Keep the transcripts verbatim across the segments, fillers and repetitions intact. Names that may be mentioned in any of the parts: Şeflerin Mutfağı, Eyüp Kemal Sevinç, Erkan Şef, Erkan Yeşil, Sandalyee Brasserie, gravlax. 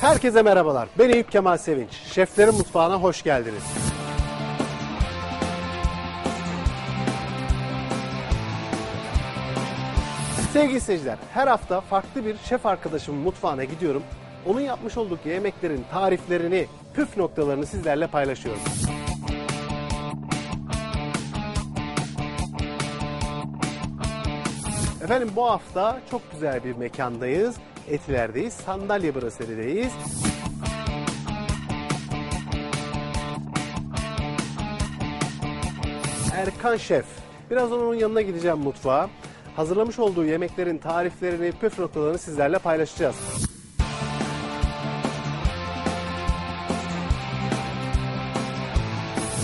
Herkese merhabalar. Ben Eyüp Kemal Sevinç. Şeflerin Mutfağı'na hoş geldiniz. Sevgili seyirciler, her hafta farklı bir şef arkadaşımın mutfağına gidiyorum. Onun yapmış olduğu yemeklerin tariflerini, püf noktalarını sizlerle paylaşıyorum. Efendim bu hafta çok güzel bir mekandayız. Etiler'deyiz, sandalye braserideyiz. Erkan Şef. Birazdan onun yanına gideceğim mutfağa. Hazırlamış olduğu yemeklerin tariflerini, püf noktalarını sizlerle paylaşacağız.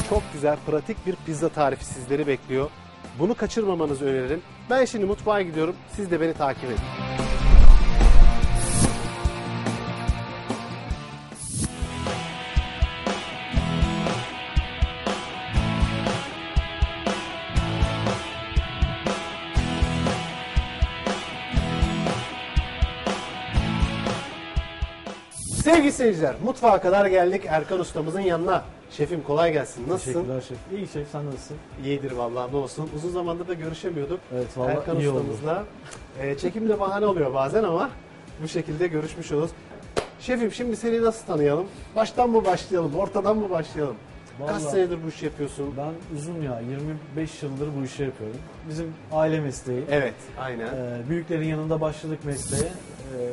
Çok güzel, pratik bir pizza tarifi sizleri bekliyor. Bunu kaçırmamanızı öneririm. Ben şimdi mutfağa gidiyorum. Siz de beni takip edin. Sevgili seyirciler, mutfağa kadar geldik Erkan ustamızın yanına. Şefim kolay gelsin. Nasılsın? Teşekkürler şef. İyi şef, sen nasılsın? İyidir vallahi, ne olsun. Uzun zamandır da görüşemiyorduk. Evet vallahi Erkan iyi ustamızla. E, çekim de bahane oluyor bazen ama bu şekilde görüşmüş oluruz. Şefim şimdi seni nasıl tanıyalım? Baştan mı başlayalım, ortadan mı başlayalım? Vallahi, kaç senedir bu işi yapıyorsun? Ben uzun ya, yirmi beş yıldır bu işi yapıyorum. Bizim aile mesleği. Evet, aynen. E, büyüklerin yanında başladık mesleğe.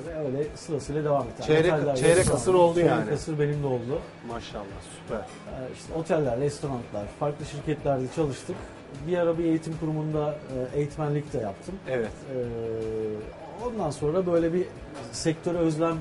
Ve öyle sırasıyla devam etti. Çeyrek, çeyrek asır oldu çeyrek yani. Çeyrek asır benim de oldu. Maşallah, süper. İşte oteller, restoranlar, farklı şirketlerde çalıştık. Bir ara bir eğitim kurumunda eğitmenlik de yaptım. Evet. Ondan sonra böyle bir sektöre özlem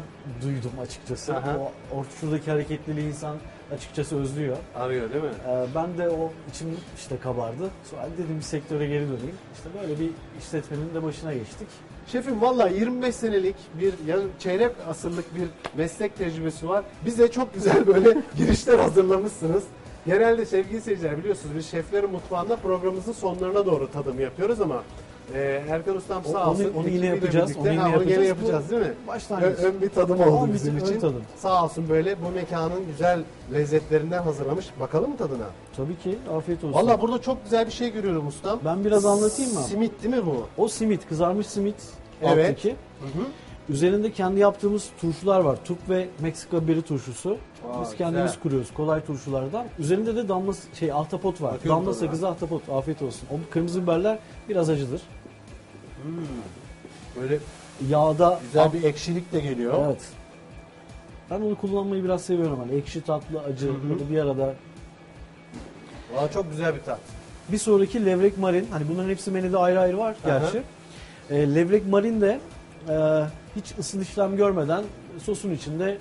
duydum açıkçası. Aha. O ortadaki hareketliliği insan açıkçası özlüyor. Arıyor değil mi? Ben de o içim işte kabardı. Sonra dedim bir sektöre geri döneyim. İşte böyle bir işletmenin de başına geçtik. Şefim valla yirmi beş senelik bir, yani çeyrek asırlık bir meslek tecrübesi var. Bize çok güzel böyle girişler hazırlamışsınız. Genelde sevgili seyirciler biliyorsunuz biz Şeflerin Mutfağı'nda programımızın sonlarına doğru tadım yapıyoruz ama e, Erkan ustam sağ olsun. Onu, onu yine yapacağız. Birlikte, onu yine ha, yapacağız, onu yapacağız değil mi? Başlangıç. Ö ön bir tadım oldu o bizim için. Tadım. Sağ olsun böyle bu mekanın güzel lezzetlerinden hazırlamış. Bakalım mı tadına? Tabii ki. Afiyet olsun. Valla burada çok güzel bir şey görüyorum ustam. Ben biraz anlatayım mı? Simit değil mi bu? O simit. Kızarmış simit. Evet. Alttaki. Hı hı. Üzerinde kendi yaptığımız turşular var. Tup ve Meksika biberi turşusu. Aa, biz kendimiz güzel kuruyoruz kolay turşulardan. Üzerinde de damla şey ahtapot var. Bakıyorum damla sakızı ahtapot. Afiyet olsun. O kırmızı biberler biraz acıdır. Hmm. Böyle yağda güzel bir ekşilik de geliyor. Evet. Ben onu kullanmayı biraz seviyorum. Hani ekşi, tatlı, acı, hı hı, bir arada. Aa, çok güzel bir tat. Bir sonraki levrek marin. Hani bunların hepsi menüde ayrı ayrı var gerçi. E, levrek marin de Ee, hiç ısıl işlem görmeden sosun içinde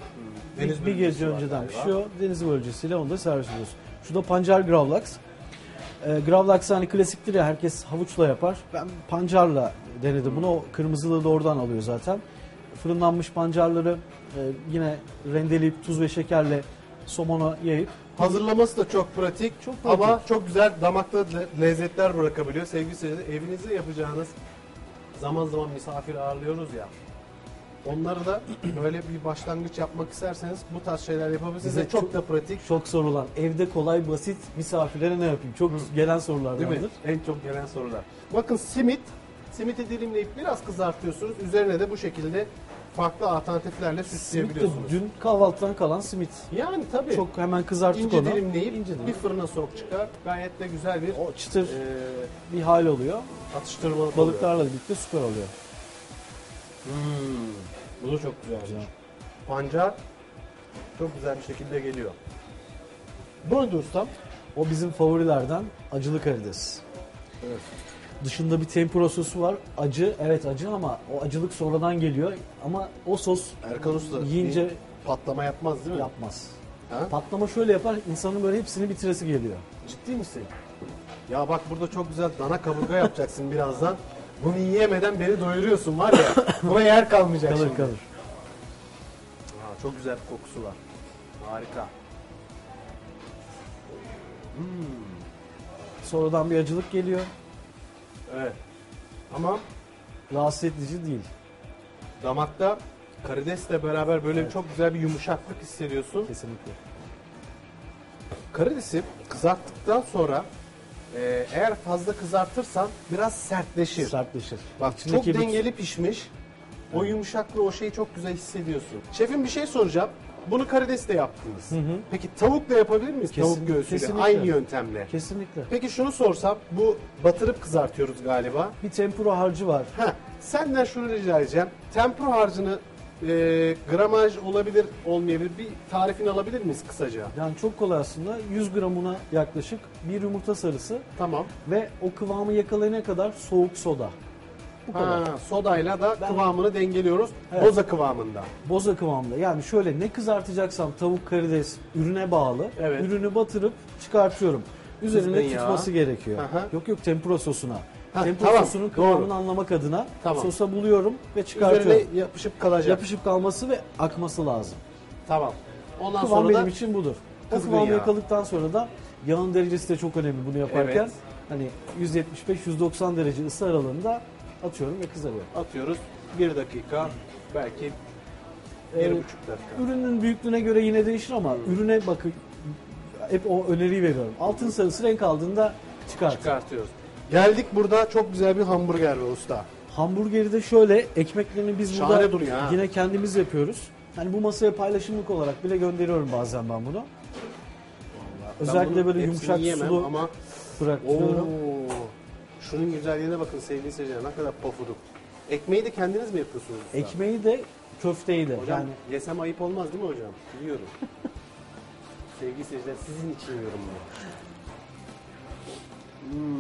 hmm. bir, bir gece önceden pişiyor. Deniz bölgesiyle onu da servis ediyoruz. Şu da pancar gravlax. Ee, gravlax hani klasiktir ya, herkes havuçla yapar. Ben pancarla denedim hmm. bunu. O kırmızılığı da oradan alıyor zaten. Fırınlanmış pancarları e, yine rendeleyip tuz ve şekerle somona yayıp. Hazırlaması da çok pratik, çok pratik ama çok güzel damakta lezzetler bırakabiliyor. Sevgili seyirciler, evinizde yapacağınız, zaman zaman misafir ağırlıyoruz ya, onları da böyle bir başlangıç yapmak isterseniz bu tarz şeyler yapabilirsiniz. Bize çok, çok da pratik. Çok sorulan, evde kolay basit misafirlere ne yapayım? Çok hı, gelen sorular değil mi? En çok gelen sorular. Bakın simit, simiti dilimleyip biraz kızartıyorsunuz. Üzerine de bu şekilde farklı alternatiflerle süsleyebiliyorsunuz. Dün kahvaltıdan kalan simit. Yani tabii. Çok hemen kızarttık ince onu. İnce dilimleyip ince dilim. bir fırına sok çıkar. Gayet de güzel bir o çıtır e, bir hal oluyor. Atıştırmalık balıklarla oluyor. Birlikte süper oluyor. Hmm, bu da çok güzel. güzel. Pancar çok güzel bir şekilde geliyor. Bu nedir ustam? O bizim favorilerden acılı karides. Evet. Dışında bir tempura sosu var. Acı, evet acı ama o acılık sonradan geliyor. Ama o sos Erkan Usta yiyince patlama yapmaz değil mi? Yapmaz. Ha? Patlama şöyle yapar, insanın böyle hepsini bitiresi geliyor. Ciddi misin? Ya bak burada çok güzel dana kaburga yapacaksın birazdan. Bunu yiyemeden beni doyuruyorsun var ya. Buna yer kalmayacak kalır, şimdi. Kalır kalır. Çok güzel bir kokusu var. Harika. Hmm. Sonradan bir acılık geliyor. Evet. Ama rahatsız edici değil. Damakta Karidesle beraber böyle evet. çok güzel bir yumuşaklık hissediyorsun. Kesinlikle. Karidesi kızarttıktan sonra e, eğer fazla kızartırsan biraz sertleşir. Sertleşir. Bak çok dengeli bir... pişmiş. O yumuşaklığı, o şeyi çok güzel hissediyorsun. Şefim, bir şey soracağım. Bunu karidesle yaptınız. Hı hı. Peki tavukla yapabilir miyiz? Kesin, tavuk göğsüyle kesinlikle. Aynı yöntemle. Kesinlikle. Peki şunu sorsam, bu batırıp kızartıyoruz galiba. Bir tempura harcı var. Heh, senden şunu rica edeceğim. Tempura harcını e, gramaj olabilir olmayabilir bir tarifini alabilir miyiz kısaca? Yani çok kolay aslında. yüz gramına yaklaşık bir yumurta sarısı. Tamam. Ve o kıvamı yakalayana kadar soğuk soda. Ha, sodayla da ben... kıvamını dengeliyoruz. Evet. Boza kıvamında. Boza kıvamında. Yani şöyle, ne kızartacaksam tavuk, karides ürüne bağlı. Evet. Ürünü batırıp çıkartıyorum. Üzerinde Kızın tutması ya. gerekiyor. Aha. Yok yok, tempura sosuna. Ha, tempura tamam. sosunun kıvamını Doğru. anlamak adına tamam. sosa buluyorum ve çıkartıyorum. Üzerine yapışıp kalacak. Yapışıp kalması ve akması lazım. Tamam. Ondan Kıvam sonra benim da... için budur. O kıvamı ya. yakaladıktan sonra da yağın derecesi de çok önemli bunu yaparken. Evet. Hani yüz yetmiş beş yüz doksan derece ısı aralığında atıyorum ve kızarıyor. Atıyoruz. Bir dakika, belki bir ee, buçuk dakika. Ürünün büyüklüğüne göre yine değişir ama ürüne bakın, hep o öneriyi veriyorum. Altın sarısı renk aldığında çıkartıyoruz. çıkartıyoruz. Geldik, burada çok güzel bir hamburger var usta. Hamburgeri de şöyle, ekmeklerini biz Şahane burada duruyor, yine kendimiz yapıyoruz. Hani bu masaya paylaşımlık olarak bile gönderiyorum bazen ben bunu. Vallahi Özellikle ben bunu böyle yumuşak sulu ama... bırakıyorum. Oo. Şunun güzelliğine bakın sevgili seyirciler, ne kadar pofuduk. Ekmeği de kendiniz mi yapıyorsunuz? Ekmeği de, köfteyi de. Hocam yani... yesem ayıp olmaz değil mi hocam? Yiyorum. Sevgili seyirciler, sizin için yiyorum bunu. Hmm.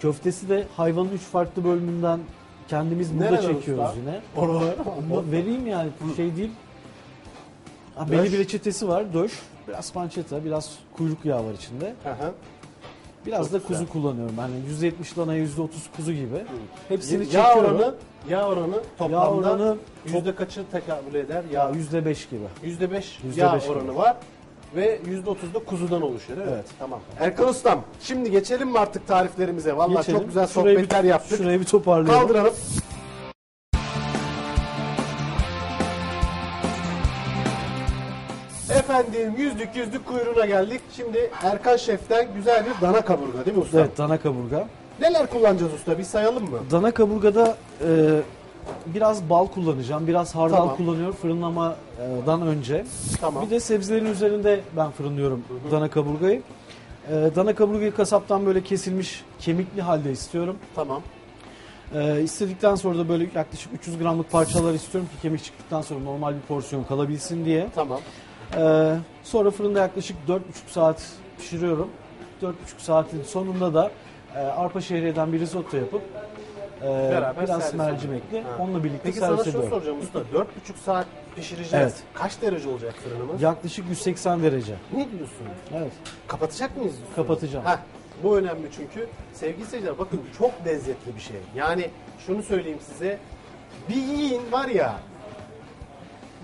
Köftesi de hayvanın üç farklı bölümünden kendimiz burada Nereden çekiyoruz usta? yine. Onu vereyim yani, şey değil. Ha, belli bir reçetesi var, döş. Biraz pancetta, biraz kuyruk yağı var içinde. Aha. Biraz Çok da kuzu güzel. kullanıyorum. Yani yüz yetmiş lana yüzde otuz kuzu gibi. Hı. Hepsini yağ çekiyorum. Oranı, yağ oranı toplamda yağ oranı yüzde kaçı tekabül eder? Yağ yüzde beş gibi. yüzde beş yağ oranı gibi. var ve yüzde otuz da kuzudan oluşuyor. Evet. evet. Tamam. Erkan Ustam, şimdi geçelim mi artık tariflerimize? Vallahi geçelim. Çok güzel şurayı sohbetler bir, yaptık. Şurayı bir toparlayalım. Kaldıralım. Efendim, yüzlük yüzlük kuyruğuna geldik. Şimdi Erkan Şef'ten güzel bir dana kaburga değil mi usta? Evet, dana kaburga. Neler kullanacağız usta, bir sayalım mı? Dana kaburgada e, biraz bal kullanacağım, biraz hardal tamam. kullanıyorum fırınlamadan önce. Tamam. Bir de sebzelerin üzerinde ben fırınlıyorum hı hı. dana kaburgayı. E, dana kaburgayı kasaptan böyle kesilmiş, kemikli halde istiyorum. Tamam. E, istedikten sonra da böyle yaklaşık üç yüz gramlık parçalar istiyorum ki kemik çıktıktan sonra normal bir porsiyon kalabilsin diye. Tamam. Ee, sonra fırında yaklaşık dört buçuk saat pişiriyorum. dört buçuk saatin sonunda da e, arpa şehriyeden bir risotto yapıp e, biraz mercimekli onunla birlikte Peki, servis ediyorum. Peki sana şunu soracağım usta, dört buçuk saat pişireceğiz. Evet. Kaç derece olacak fırınımız? Yaklaşık yüz seksen derece. Ne diyorsun? Evet. Kapatacak mıyız? Diyorsun? Kapatacağım. Heh, bu önemli çünkü. Sevgili seyirciler, bakın çok lezzetli bir şey. Yani şunu söyleyeyim size, bir yiyin var ya.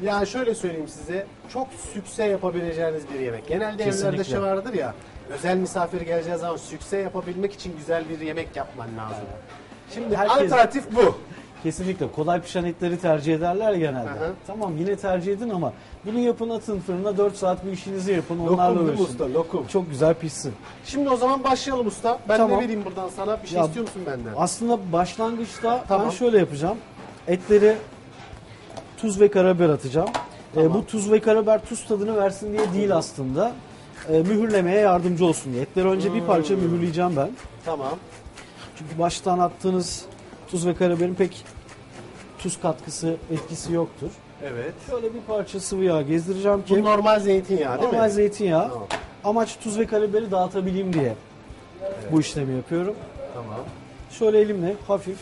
Yani şöyle söyleyeyim size, çok sükse yapabileceğiniz bir yemek. Genelde Kesinlikle. evlerde şey vardır ya, özel misafir geleceği zaman sükse yapabilmek için güzel bir yemek yapman lazım. Şimdi herkes... alternatif bu. Kesinlikle kolay pişen etleri tercih ederler genelde. Aha. Tamam, yine tercih edin ama bunu yapın, atın fırına, dört saat bir işinizi yapın, onlarla uğraşın. Usta, lokum. Çok güzel pişsin. Şimdi o zaman başlayalım usta. Ben tamam. ne vereyim buradan sana, bir şey ya, istiyor musun benden? Aslında başlangıçta tamam. ben şöyle yapacağım. Etleri... tuz ve karabiber atacağım. Tamam. E, bu tuz ve karabiber tuz tadını versin diye değil aslında. E, mühürlemeye yardımcı olsun diye. Etleri önce hmm. bir parça mühürleyeceğim ben. Tamam. Çünkü baştan attığınız tuz ve karabiberin pek tuz katkısı, etkisi yoktur. Evet. Şöyle bir parça sıvı yağ gezdireceğim ki... Bu normal zeytinyağı değil normal mi? Normal zeytinyağı. Tamam. Amaç tuz ve karabiberi dağıtabileyim diye evet. bu işlemi yapıyorum. Tamam. Şöyle elimle hafif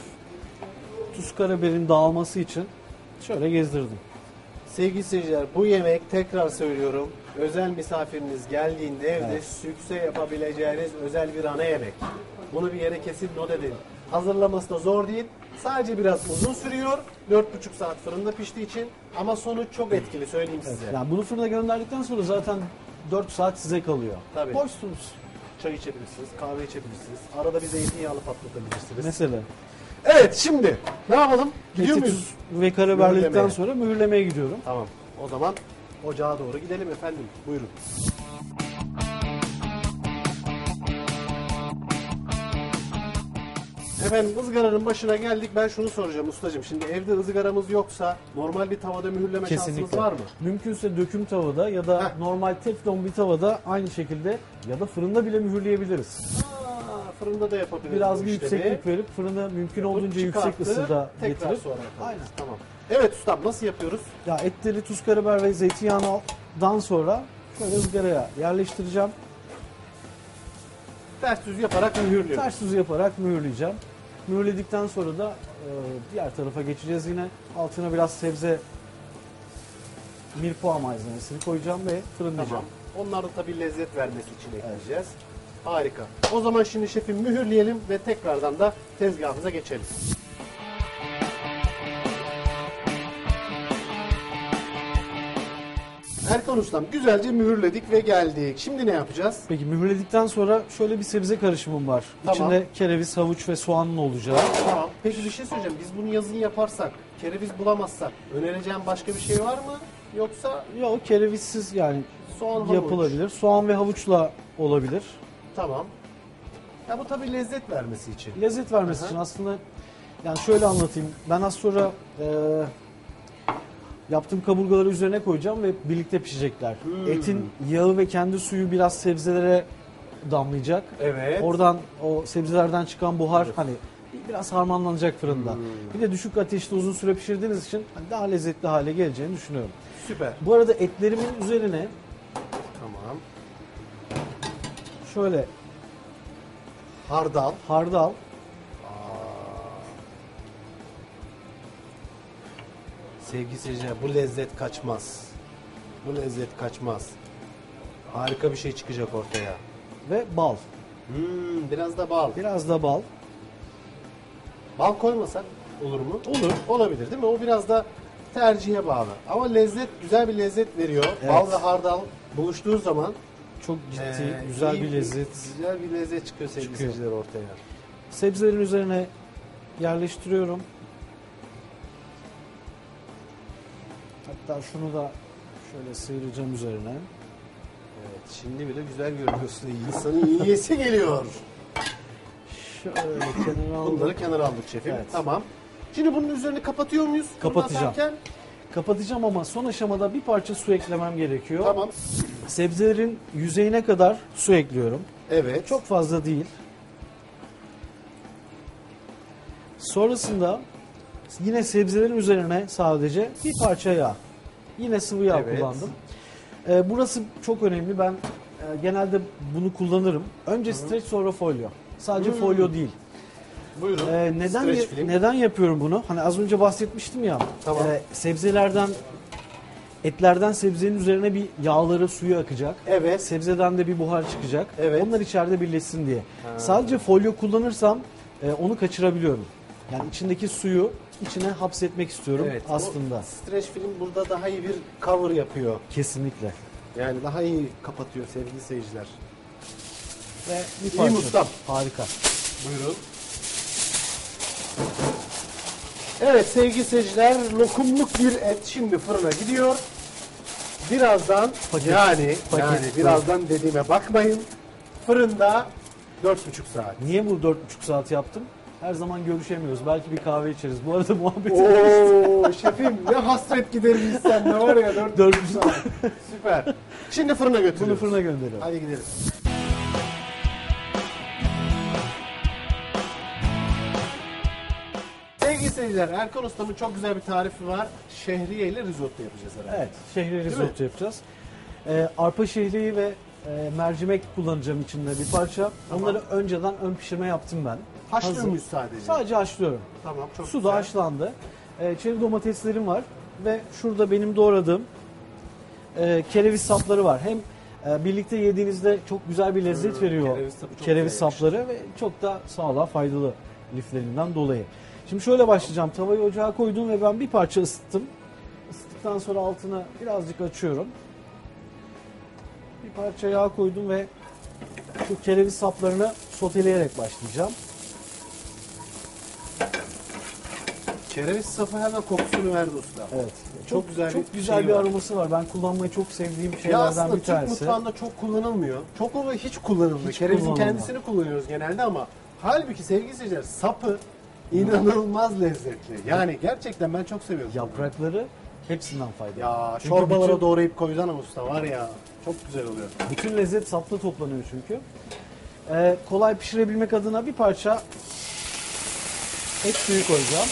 tuz karabiberin dağılması için şöyle gezdirdim. Sevgili seyirciler, bu yemek, tekrar söylüyorum, özel misafiriniz geldiğinde evde evet. sükse yapabileceğiniz özel bir ana yemek. Bunu bir yere kesin not edin. Hazırlaması da zor değil. Sadece biraz uzun sürüyor. dört buçuk saat fırında piştiği için ama sonuç çok etkili, söyleyeyim evet. size. Yani bunu fırına gönderdikten sonra zaten dört saat size kalıyor. Tabii. Boşsunuz. Çay içebilirsiniz, kahve içebilirsiniz. Arada bir zeytinyağlı patlatabilirsiniz. Mesela. Evet, şimdi ne yapalım? Gidiyor Eti, muyuz? Tuz ve karabiberledikten sonra mühürlemeye gidiyorum. Tamam. O zaman ocağa doğru gidelim efendim. Buyurun. Efendim ızgaranın başına geldik. Ben şunu soracağım ustacığım. Şimdi evde ızgaramız yoksa normal bir tavada mühürleme Kesinlikle. şansımız var mı? Mümkünse döküm tavada ya da Heh. normal teflon bir tavada aynı şekilde ya da fırında bile mühürleyebiliriz. Aa, fırında da yapabiliriz. Biraz bir yükseklik verip fırını mümkün Yapıp, olduğunca çıkarttı, yüksek ısıda getirip. Aynen. Tamam. Evet ustam, nasıl yapıyoruz? Ya etleri tuz, karabiber ve zeytinyağından sonra şöyle ızgaraya yerleştireceğim. Ters düz yaparak mühürlüyorum. Ters düz yaparak mühürleyeceğim. Mühürledikten sonra da e, diğer tarafa geçeceğiz yine. Altına biraz sebze, mirpoğa malzemesini koyacağım ve fırınlayacağım. Tamam. Onlar da tabii lezzet vermesi için ekleyeceğiz. Evet. Harika. O zaman şimdi şefim mühürleyelim ve tekrardan da tezgahımıza geçelim. Erkan ustam, güzelce mühürledik ve geldik. Şimdi ne yapacağız? Peki mühürledikten sonra şöyle bir sebze karışımım var. Tamam. İçinde kereviz, havuç ve soğanın olacağı. Tamam. Peki bir şey söyleyeceğim. Biz bunu yazın yaparsak, kereviz bulamazsak önereceğim başka bir şey var mı? Yoksa? Yok, kerevizsiz yani soğan, yapılabilir. Havuç. Soğan ve havuçla olabilir. Tamam. Ya bu tabii lezzet vermesi için. Lezzet vermesi Aha. için aslında yani şöyle anlatayım. Ben az sonra... Ee, Yaptığım kaburgaları üzerine koyacağım ve birlikte pişecekler. Hmm. Etin yağı ve kendi suyu biraz sebzelere damlayacak. Evet. Oradan o sebzelerden çıkan buhar evet. hani biraz harmanlanacak fırında. Hmm. Bir de düşük ateşte uzun süre pişirdiğiniz için daha lezzetli hale geleceğini düşünüyorum. Süper. Bu arada etlerimin üzerine tamam. şöyle hardal, hardal Sevgili seyirciler, bu lezzet kaçmaz. Bu lezzet kaçmaz. Harika bir şey çıkacak ortaya. Ve bal. Hmm, biraz da bal. Biraz da bal. Bal koymasak olur mu? Olur. Olabilir değil mi? O biraz da tercihe bağlı. Ama lezzet, güzel bir lezzet veriyor. Evet. Bal ve hardal buluştuğu zaman çok ciddi, ee, güzel iyi, bir lezzet. Güzel bir lezzet çıkıyor sevgili çıkıyor. seyirciler ortaya. Sebzelerin üzerine yerleştiriyorum. Hatta şunu da şöyle sıyıracağım üzerine. Evet, şimdi bile güzel görünüyorsun. İnsanın yiyesi geliyor. Şöyle kenara aldık. Bunları kenara aldık şefim. Evet. Tamam. Şimdi bunun üzerini kapatıyor muyuz? Kapatacağım. Kapatacağım ama son aşamada bir parça su eklemem gerekiyor. Tamam. Sebzelerin yüzeyine kadar su ekliyorum. Evet. Çok fazla değil. Sonrasında... Yine sebzelerin üzerine sadece bir parça yağ. Yine sıvı yağ evet. kullandım. Ee, burası çok önemli. Ben e, genelde bunu kullanırım. Önce streç, sonra folyo. Sadece Buyurun. folyo değil. Buyurun. Ee, neden ya, neden yapıyorum bunu? Hani az önce bahsetmiştim ya. Tamam. E, sebzelerden, etlerden sebzenin üzerine bir yağları, suyu akacak. Evet. Sebzeden de bir buhar çıkacak. Evet. Onlar içeride birleşsin diye. Ha. Sadece folyo kullanırsam e, onu kaçırabiliyorum. Yani içindeki suyu içine hapsetmek istiyorum evet, aslında. Streç film burada daha iyi bir cover yapıyor. Kesinlikle. Yani daha iyi kapatıyor sevgili seyirciler. Ve bir parça. İyi ustam. Harika. Buyurun. Evet sevgili seyirciler, lokumluk bir et şimdi fırına gidiyor. Birazdan paket, yani, paket, yani birazdan dediğime bakmayın. Fırında dört buçuk saat. Niye bu dört buçuk saat yaptım? Her zaman görüşemiyoruz. Belki bir kahve içeriz. Bu arada muhabbet ederiz. Ooo şefim, ne hasret gideriz senle var ya. dört buçuk saat. Süper. Şimdi fırına götürüyoruz. Bunu fırına gönderiyorum. Hadi gidelim. Sevgili seyirciler, Erkan Usta'nın çok güzel bir tarifi var. Şehriye ile risotto yapacağız herhalde. Evet, şehriye risotto yapacağız. Ee, arpa şehriyi ve e, mercimek kullanacağım içinde bir parça. Tamam. Onları önceden ön pişirme yaptım ben. Haşlıyor muyuz sadece? Sadece haşlıyorum. Tamam, çok Su güzel. da haşlandı. Ee, çeri domateslerim var ve şurada benim doğradığım e, kereviz sapları var. Hem e, birlikte yediğinizde çok güzel bir lezzet hmm, veriyor kereviz, kereviz sapları ve çok da sağlığa faydalı liflerinden dolayı. Şimdi şöyle başlayacağım. Tavayı ocağa koydum ve ben bir parça ısıttım. Isıttıktan sonra altını birazcık açıyorum. Bir parça yağ koydum ve şu kereviz saplarını soteleyerek başlayacağım. Kereviz safı hemen kokusunu verdi usta. Evet. Çok, çok güzel, çok bir, güzel bir aroması var. Ben kullanmayı çok sevdiğim şeylerden bir tanesi. Ya aslında Türk mutfağında çok kullanılmıyor. Çok ama hiç kullanılmıyor. Hiç Kerevizin kullanılmıyor. Kendisini kullanıyoruz genelde ama halbuki sevgili seyirciler sapı inanılmaz lezzetli. Yani gerçekten ben çok seviyorum. Yaprakları hepsinden faydalı. Ya çünkü çorbalara bütün... doğrayıp koyulan usta var ya çok güzel oluyor. Bütün lezzet sapta toplanıyor çünkü. Ee, kolay pişirebilmek adına bir parça et suyu koyacağım.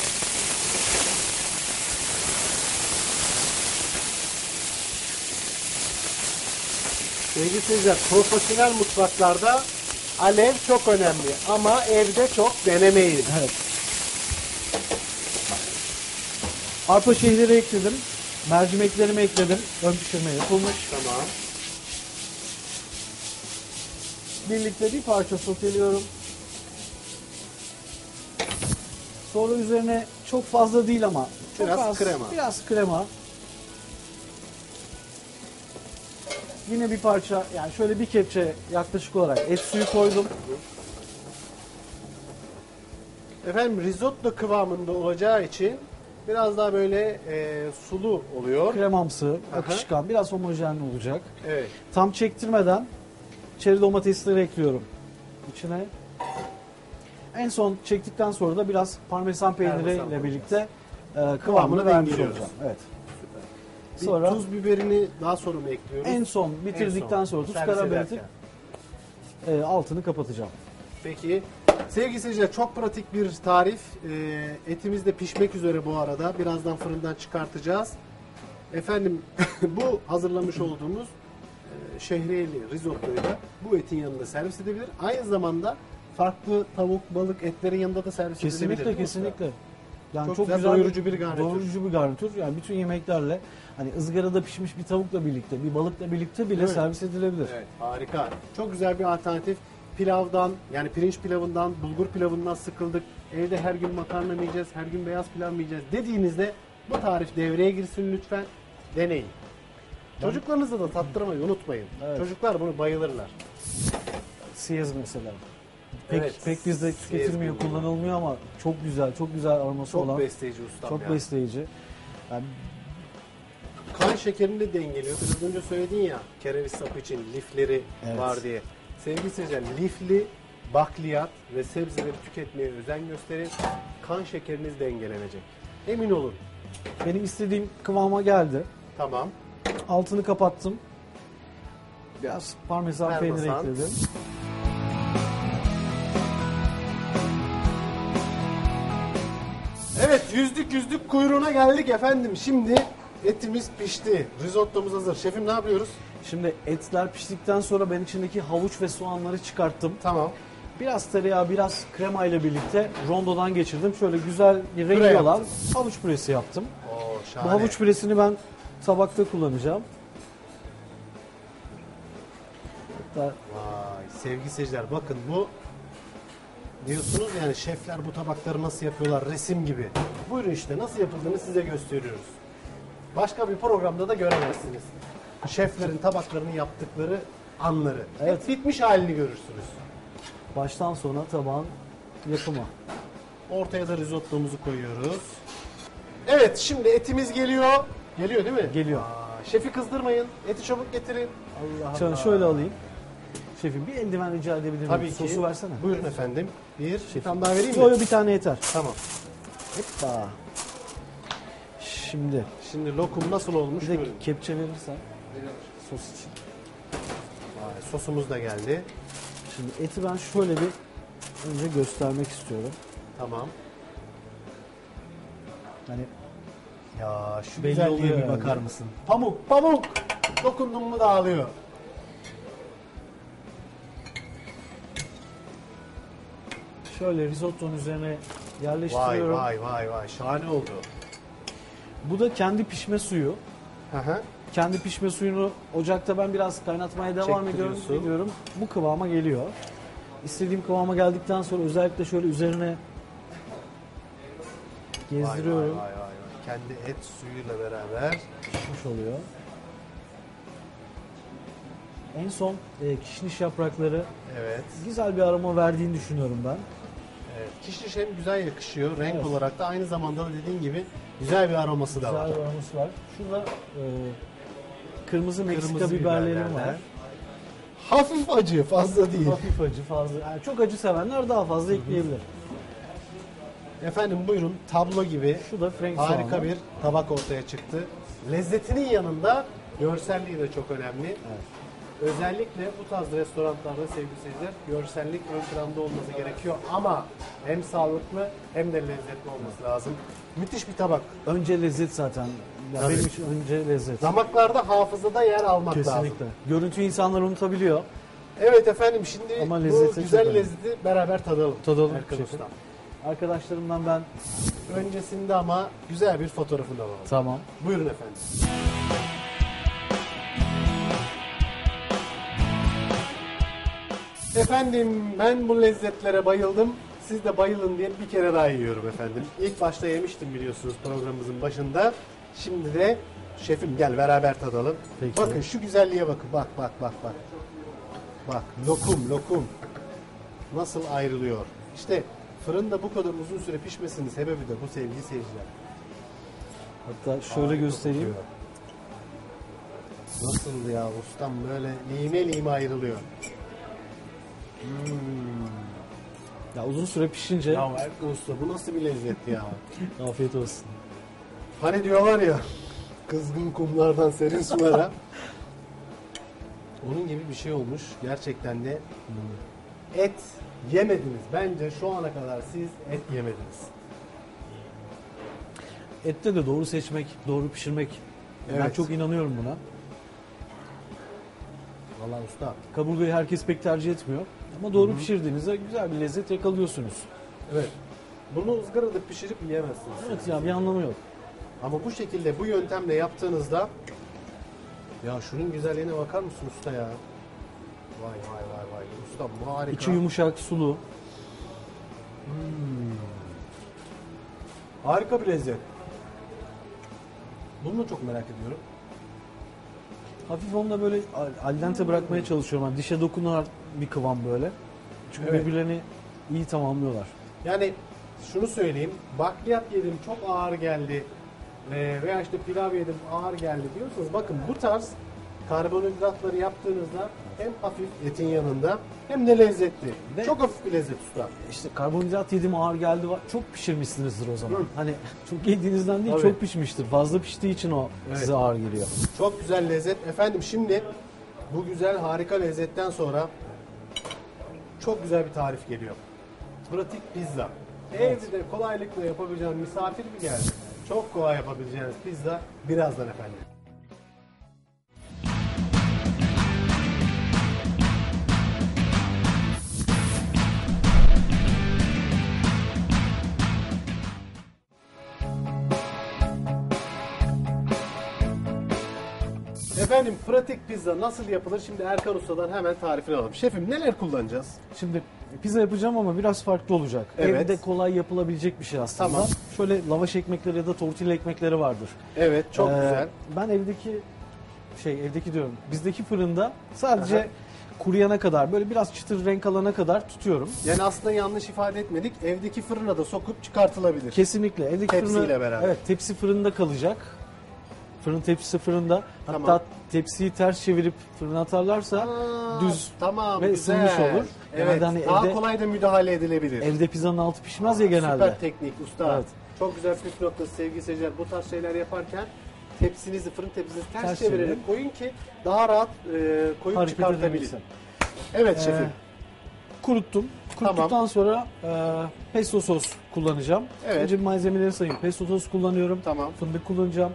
Sevgili seyirciler, profesyonel mutfaklarda alev çok önemli ama evde çok denemeyin. Evet. Arpa şehrileri ekledim. Mercimeklerimi ekledim. Ön pişirme yapılmış. Tamam. Birlikte bir parça soteliyorum. Sonra üzerine çok fazla değil ama çok biraz az, krema. Biraz krema. Yine bir parça, yani şöyle bir kepçe yaklaşık olarak et suyu koydum. Efendim risotto kıvamında olacağı için biraz daha böyle e, sulu oluyor. Kremamsı, akışkan, aha, biraz homojenli olacak. Evet. Tam çektirmeden çeri domatesleri ekliyorum içine. En son çektikten sonra da biraz parmesan peyniri ile birlikte e, kıvamını vermiş olacağım. Evet. Bir sonra, tuz biberini daha sonra mı ekliyoruz? En son bitirdikten en son. sonra tuz karabiberini e, altını kapatacağım. Peki. Sevgili seyirciler, çok pratik bir tarif. E, etimiz de pişmek üzere bu arada. Birazdan fırından çıkartacağız. Efendim bu hazırlamış olduğumuz e, şehriyeli risottoyu da bu etin yanında servis edebilir. Aynı zamanda farklı tavuk, balık etlerin yanında da servis kesinlikle, edilebilir. Kesinlikle kesinlikle. Yani çok, çok güzel, güzel doyurucu bir garnitür. Doyurucu bir garnitür. Yani bütün yemeklerle, hani ızgarada pişmiş bir tavukla birlikte, bir balıkla birlikte bile, evet, servis edilebilir. Evet, harika. Çok güzel bir alternatif. Pilavdan, yani pirinç pilavından, bulgur pilavından sıkıldık. Evde her gün makarna mı yiyeceğiz, her gün beyaz pilav mı yiyeceğiz dediğinizde bu tarif devreye girsin lütfen. Deneyin. Çocuklarınızı da tattırmayı unutmayın. Evet. Çocuklar bunu bayılırlar. Siyez mesela. Pek, evet, pek bizde tüketilmiyor, kullanılmıyor ama çok güzel, çok güzel aroması çok olan. Çok besleyici ustam. Çok yani. besleyici. Yani... Kan şekerini de dengeliyor. Biraz önce söyledin ya, kereviz sapı için lifleri, evet, var diye. Sevgili seyirciler, lifli bakliyat ve sebzeleri tüketmeye özen gösterin. Kan şekeriniz dengelenecek. Emin olun. Benim istediğim kıvama geldi. Tamam. Altını kapattım. Biraz parmesan, parmesan. peyniri ekledim. Evet, yüzlük yüzlük kuyruğuna geldik efendim. Şimdi etimiz pişti. Risottomuz hazır. Şefim ne yapıyoruz? Şimdi etler piştikten sonra ben içindeki havuç ve soğanları çıkarttım. Tamam. Biraz tereyağı, biraz krema ile birlikte rondodan geçirdim. Şöyle güzel bir rengi olan havuç püresi yaptım. Oo, şahane. Bu havuç püresini ben tabakta kullanacağım. Hatta... Vay sevgili seyirciler, bakın bu... Diyorsunuz yani şefler bu tabakları nasıl yapıyorlar, resim gibi. Buyurun işte nasıl yapıldığını size gösteriyoruz. Başka bir programda da göremezsiniz. Şeflerin tabaklarını yaptıkları anları. Evet. Hep bitmiş halini görürsünüz. Baştan sona tabağın yapımı. Ortaya da risottomuzu koyuyoruz. Evet, şimdi etimiz geliyor. Geliyor değil mi? Geliyor. Aa, şefi kızdırmayın. Eti çabuk getirin. Allah Allah. Şöyle, şöyle alayım. Şefim, bir eldiven rica edebilir miyim? Tabii ki. Sosu versene. Buyurun efendim. Bir şefim. Tam daha vereyim mi? Soyu bir tane yeter. Tamam. Hoppa. Şimdi. Şimdi lokum nasıl olmuş? Bir de kepçe verirsen. Sos için. Vay, sosumuz da geldi. Şimdi eti ben şöyle bir önce göstermek istiyorum. Tamam. Hani ya şu güzelliğe bir bakar yani. mısın? Pamuk, pamuk. Dokundum mu dağılıyor. Şöyle risottonun üzerine yerleştiriyorum. Vay vay vay vay, şahane oldu. Bu da kendi pişme suyu. Hı hı. Kendi pişme suyunu ocakta ben biraz kaynatmaya devam ediyorum. Bu kıvama geliyor. İstediğim kıvama geldikten sonra özellikle şöyle üzerine gezdiriyorum. Vay vay vay vay. Kendi et suyuyla beraber pişmiş oluyor. En son e, kişniş yaprakları, evet, güzel bir aroma verdiğini düşünüyorum ben. Evet. Kişniş hem güzel yakışıyor renk evet. olarak da, aynı zamanda da dediğin gibi güzel bir aroması güzel da var. Güzel bir aroması var. Şurada e, kırmızı Meksika kırmızı biberlerim var. var. Hafif acı, fazla değil. Hafif acı, fazla. Yani çok acı sevenler daha fazla Hı-hı. ekleyebilir. Efendim buyurun, tablo gibi şu da Frank harika soğanlar. Bir tabak ortaya çıktı. Lezzetinin yanında görselliği de çok önemli. Evet. Özellikle bu tarz restoranlarda sevgili seyirciler, görsellik ön planda olması gerekiyor ama hem sağlıklı hem de lezzetli olması lazım. Müthiş bir tabak. Önce lezzet zaten. Yani benim için önce lezzet. Damaklarda, hafızada yer almak Kesinlikle. lazım. Kesinlikle. Görüntü insanlar unutabiliyor. Evet efendim, şimdi ama bu güzel lezzeti beraber tadalım. Tadalım Erkan Usta. Arkadaşlarımdan ben öncesinde ama güzel bir fotoğrafını alalım. Tamam. Buyurun efendim. Efendim ben bu lezzetlere bayıldım. Siz de bayılın diye bir kere daha yiyorum efendim. İlk başta yemiştim biliyorsunuz programımızın başında. Şimdi de şefim gel beraber tadalım. Peki. Bakın şu güzelliğe bakın. Bak bak bak bak. Bak lokum lokum. Nasıl ayrılıyor. İşte fırında bu kadar uzun süre pişmesinin sebebi de bu sevgili seyirciler. Hatta şöyle Ay, göstereyim. Nasıl ya ustam, böyle lime lime ayrılıyor. Hmm. Ya uzun süre pişince. Ya Erkan Usta bu nasıl bir lezzet ya. Afiyet olsun. Hani diyorlar ya, kızgın kumlardan serin sulara. Onun gibi bir şey olmuş gerçekten de. Hmm. Et yemediniz. Bence şu ana kadar siz et yemediniz. Ette de doğru seçmek, doğru pişirmek. Evet. Ben çok inanıyorum buna. Vallahi usta. Kaburgayı herkes pek tercih etmiyor. Ama doğru Hı-hı. pişirdiğinizde güzel bir lezzet yakalıyorsunuz. Evet. Bunu ızgarada pişirip yiyemezsiniz. Evet ya, bir anlamı yok. Ama bu şekilde, bu yöntemle yaptığınızda, ya şunun güzelliğine bakar mısın usta ya? Vay vay vay vay. Usta bu harika. İçi yumuşak, sulu. Hmm. Harika bir lezzet. Bunu da çok merak ediyorum. Hafif onu da böyle al dente bırakmaya çalışıyorum. Yani dişe dokunan bir kıvam böyle. Çünkü evet. birbirlerini iyi tamamlıyorlar. Yani şunu söyleyeyim, bakliyat yedim çok ağır geldi ee, veya işte pilav yedim ağır geldi diyorsanız, bakın bu tarz karbonhidratları yaptığınızda hem hafif etin yanında hem de lezzetli. De, çok hafif bir lezzet usta. İşte karbonhidrat yedim ağır geldi, çok pişirmişsinizdir o zaman. Hı. Hani çok yediğinizden değil, Tabii. çok pişmiştir. Fazla piştiği için o evet. size ağır geliyor. Çok güzel lezzet. Efendim şimdi bu güzel harika lezzetten sonra çok güzel bir tarif geliyor. Pratik pizza. Evet. Evde de kolaylıkla yapabileceğiniz, misafir mi geldi? Çok kolay yapabileceğiniz pizza birazdan efendim. Efendim pratik pizza nasıl yapılır? Şimdi Erkan Usta'dan hemen tarifini alalım. Şefim neler kullanacağız? Şimdi pizza yapacağım ama biraz farklı olacak. Evet. Evde kolay yapılabilecek bir şey aslında. Tamam. Şöyle lavaş ekmekleri ya da tortilla ekmekleri vardır. Evet çok ee, güzel. Ben evdeki şey evdeki diyorum bizdeki fırında sadece Aha. kuruyana kadar, böyle biraz çıtır renk alana kadar tutuyorum. Yani aslında yanlış ifade etmedik. Evdeki fırına da sokup çıkartılabilir. Kesinlikle. Evdeki tepsiyle fırına, beraber. Evet, tepsi fırında kalacak. Fırın tepsisi fırında, hatta tamam. tepsiyi ters çevirip fırına atarlarsa Aa, düz tamam, ve güzel. ısınmış olur. Evet, yani hani daha evde, kolay da müdahale edilebilir. Evde pizzanın altı pişmez Aa, ya genelde. Süper teknik usta. Evet. Çok güzel püf noktası sevgili seyirciler. Bu tarz şeyler yaparken tepsinizi, fırın tepsinizi ters, ters çevirerek çevirelim. koyun ki daha rahat e, koyup çıkartabilir. Evet şefim. Ee, kuruttum. Kuruttuktan tamam. sonra e, pesto sos kullanacağım. Evet. Önce malzemeleri sayayım. Pesto sos kullanıyorum. Tamam. Fındık kullanacağım.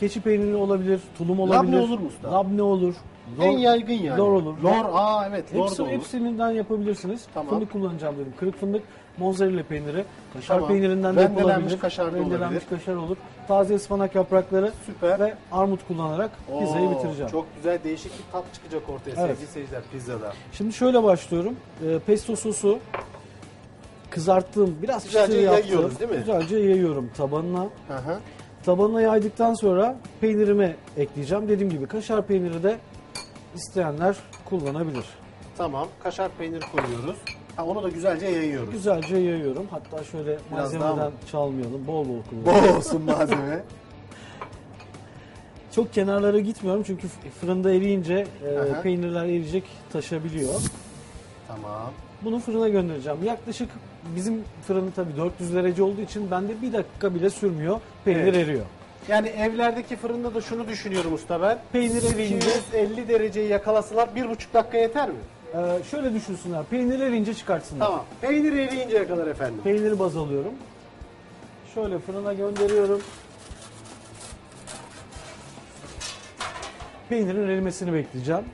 Keçi peyniri olabilir, tulum olabilir. Labne olur mu usta? Labne olur. Lor, en yaygın yani. Lor olur. Lor, aa evet lor Hepsi, da olur. Hepsinden yapabilirsiniz. Tamam. Fındık kullanacağım dedim. Kırık fındık, mozzarella peyniri, kaşar tamam. peynirinden de yapılabilir. Rendelenmiş kaşar da olabilir. Kaşar olur. Taze ıspanak yaprakları Süper. ve armut kullanarak Oo, pizzayı bitireceğim. Çok güzel, değişik bir tat çıkacak ortaya evet. sevgili seyirciler pizzada. Şimdi şöyle başlıyorum. E, pesto sosu kızarttığım, biraz güzelce yaptım. Değil mi? Güzelce yayıyorum tabanına. Hı hı. Tabanına yaydıktan sonra peynirimi ekleyeceğim. Dediğim gibi kaşar peyniri de isteyenler kullanabilir. Tamam, kaşar peyniri koyuyoruz. Ha, onu da güzelce yayıyoruz. Güzelce yayıyorum. Hatta şöyle biraz malzemeden çalmayalım. Bol bol kullanalım. Bol olsun malzeme. Çok kenarlara gitmiyorum çünkü fırında eriyince e, peynirler eriyecek, taşabiliyor. Tamam. Bunu fırına göndereceğim. Yaklaşık bizim fırını tabii dört yüz derece olduğu için bende bir dakika bile sürmüyor. Peynir evet. eriyor. Yani evlerdeki fırında da şunu düşünüyorum usta ben. Peynir eriyince iki yüz elli dereceyi yakalasalar bir buçuk dakika yeter mi? Ee, şöyle düşünsünler. Peynir eriyince çıkartsınlar. Tamam. Peynir eriyinceye kadar efendim. Peyniri baz alıyorum. Şöyle fırına gönderiyorum. Peynirin erimesini bekleyeceğim.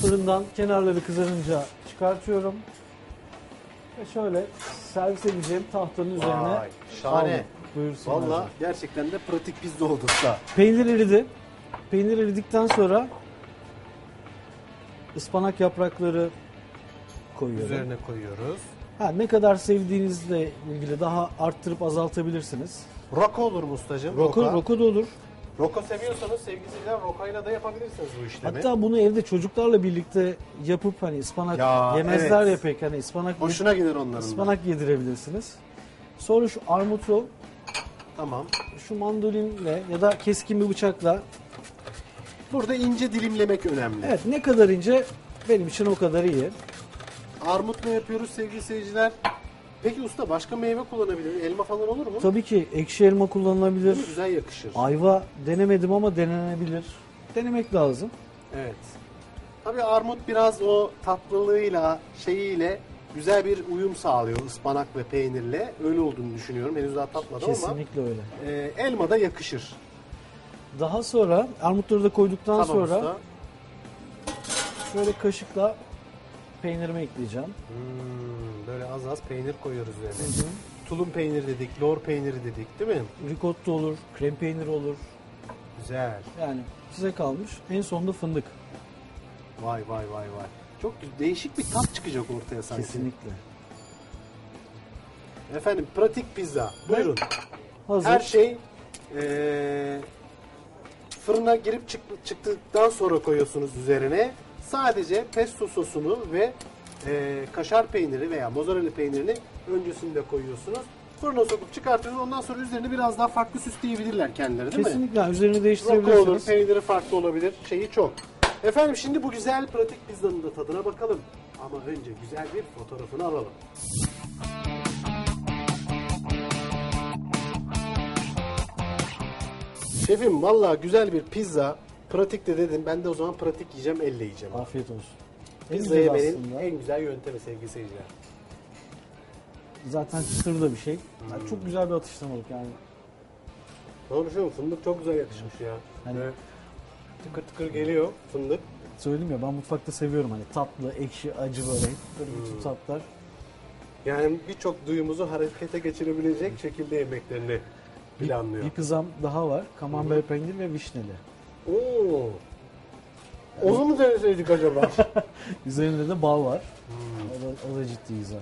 Fırından kenarları kızarınca çıkartıyorum. Ve şöyle servis edeceğim tahtanın üzerine. Vay, şahane. Valla gerçekten de pratik pizza oldu usta. Peynir eridi. Peynir eridikten sonra ıspanak yaprakları koyuyorum. Üzerine koyuyoruz. Ha, ne kadar sevdiğinizle ilgili daha arttırıp azaltabilirsiniz. Roka olur mu ustacığım? Roka, roka da olur. Roka seviyorsanız sevgisiyle rokayla da yapabilirsiniz bu işlemi. Hatta bunu evde çocuklarla birlikte yapıp hani ıspanak ya, yemezler evet. ya pek. Hani ıspanak hoşuna gider onların. Ispanak da yedirebilirsiniz. Sonra şu armutu tamam. Şu mandolinle ya da keskin bir bıçakla. Burada ince dilimlemek önemli. Evet, ne kadar ince benim için o kadar iyi. Armutla yapıyoruz sevgili seyirciler. Peki usta başka meyve kullanabilir, elma falan olur mu? Tabii ki ekşi elma kullanılabilir. Çok güzel yakışır. Ayva denemedim ama denenebilir. Denemek lazım. Evet. Tabii armut biraz o tatlılığıyla, şeyiyle güzel bir uyum sağlıyor ıspanak ve peynirle. Öyle olduğunu düşünüyorum. Henüz daha tatmadım ama. Kesinlikle öyle. E, elma da yakışır. Daha sonra armutları da koyduktan tamam, sonra usta. Şöyle kaşıkla peynirimi ekleyeceğim. Hmm, böyle az az peynir koyuyoruz yani. Hı hı. Tulum peyniri dedik, lor peyniri dedik değil mi? Ricotta olur, krem peyniri olur. Güzel. Yani size kalmış. En sonunda fındık. Vay vay vay vay. Çok değişik bir tat çıkacak ortaya sanki. Kesinlikle. Efendim pratik pizza. Buyurun. Hazır. Her şey ee, fırına girip çık çıktıktan sonra koyuyorsunuz üzerine. Sadece pesto sosunu ve e, kaşar peyniri veya mozzarella peynirini öncesinde koyuyorsunuz. Fırına sokup çıkartıyorsunuz. Ondan sonra üzerine biraz daha farklı süsleyebilirler kendileri değil Kesinlikle. mi? Kesinlikle. Üzerini değiştirebilirsiniz. Roka olur, peyniri farklı olabilir. Şeyi çok. Efendim şimdi bu güzel pratik pizzanın da tadına bakalım. Ama önce güzel bir fotoğrafını alalım. Şefim valla güzel bir pizza. Pratik de dedim. Ben de o zaman pratik yiyeceğim, elle yiyeceğim. Afiyet olsun. Pizza yemenin en güzel yöntemi sevgili seyirciler. Zaten çıtır da bir şey. Hmm. Yani çok güzel bir atıştırmalık yani. Tamam şöyle fındık çok güzel yakışmış ya. Hani böyle tıkır tıkır geliyor fındık. Söyledim ya ben mutfakta seviyorum hani tatlı, ekşi, acı böyle böyle bütün hmm. tatlar. Yani birçok duyumuzu harekete geçirebilecek hmm. şekilde yemeklerini planlıyor. Bir, bir pizzam daha var. Kamamber hmm. peynir ve vişneli. Ooo. Onu mu deneseydik acaba? Üzerinde de bal var. Hmm. O, da, o da ciddi güzel.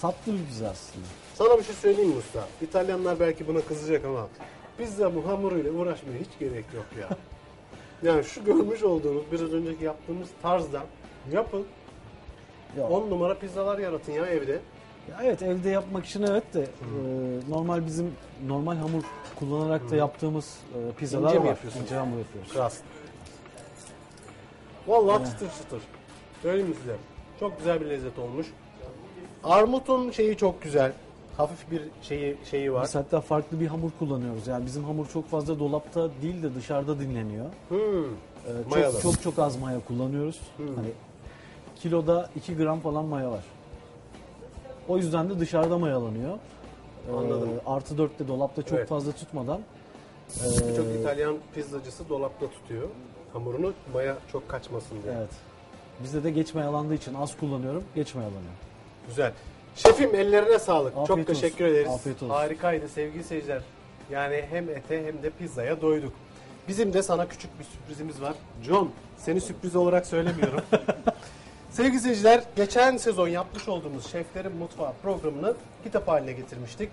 Tatlı bir pizza aslında. Sana bir şey söyleyeyim mi usta? İtalyanlar belki buna kızacak ama pizza bu hamuruyla uğraşmaya hiç gerek yok ya. Yani şu görmüş olduğunuz biraz önceki yaptığımız tarzda yapın. Ya. On numara pizzalar yaratın ya evde. Ya evet evde yapmak için evet de hmm. e, normal bizim normal hamur kullanarak da hmm. yaptığımız e, pizzalar İnce var. Yapıyorsunuz? İnce hamur yapıyoruz. Kras. Vallahi evet. çıtır çıtır. Söyleyeyim mi size? Çok güzel bir lezzet olmuş. Armutun şeyi çok güzel. Hafif bir şeyi, şeyi var. Biz hatta farklı bir hamur kullanıyoruz. Yani bizim hamur çok fazla dolapta değil de dışarıda dinleniyor. Hmm. Ee, çok, çok çok az maya kullanıyoruz. Hmm. Hani kiloda iki gram falan maya var. O yüzden de dışarıda mayalanıyor. Anladım. Ee, artı dörtte dolapta çok evet. fazla tutmadan. Ee, Birçok İtalyan pizzacısı dolapta tutuyor. Hamurunu maya çok kaçmasın diye. Evet. Bizde de geç mayalandığı için az kullanıyorum. Geç mayalanıyor. Güzel. Şefim ellerine sağlık. Afiyet çok olsun. Teşekkür ederiz. Afiyet olsun. Harikaydı sevgili seyirciler. Yani hem ete hem de pizzaya doyduk. Bizim de sana küçük bir sürprizimiz var. John seni sürpriz olarak söylemiyorum. Sevgili seyirciler, geçen sezon yapmış olduğumuz Şeflerin Mutfağı programını kitap haline getirmiştik.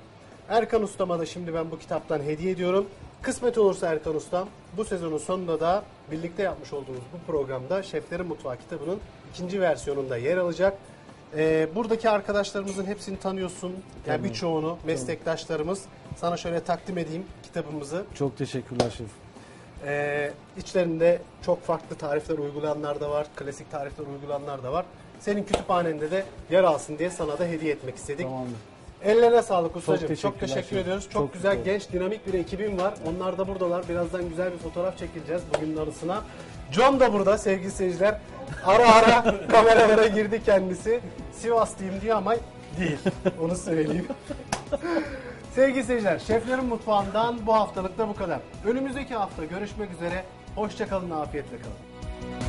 Erkan Usta'ma da şimdi ben bu kitaptan hediye ediyorum. Kısmet olursa Erkan Ustam, bu sezonun sonunda da birlikte yapmış olduğumuz bu programda Şeflerin Mutfağı kitabının ikinci versiyonunda yer alacak. Ee, buradaki arkadaşlarımızın hepsini tanıyorsun. Yani birçoğunu, meslektaşlarımız. Sana şöyle takdim edeyim kitabımızı. Çok teşekkürler şef. Ee, içlerinde çok farklı tarifler uygulayanlar da var, klasik tarifler uygulayanlar da var. Senin kütüphanende de yer alsın diye sana da hediye etmek istedik. Tamamdır. Ellerine sağlık ustacığım. Çok, çok teşekkür şef. ediyoruz. Çok, çok güzel, güzel, genç, dinamik bir ekibim var. Onlar da buradalar. Birazdan güzel bir fotoğraf çekileceğiz bugünün arasına. John da burada sevgili seyirciler. Ara ara kameralara girdi kendisi. Sivaslıyım diyor ama değil. Onu söyleyeyim. Sevgili seyirciler, Şeflerin Mutfağı'ndan bu haftalık da bu kadar. Önümüzdeki hafta görüşmek üzere. Hoşça kalın, afiyetle kalın.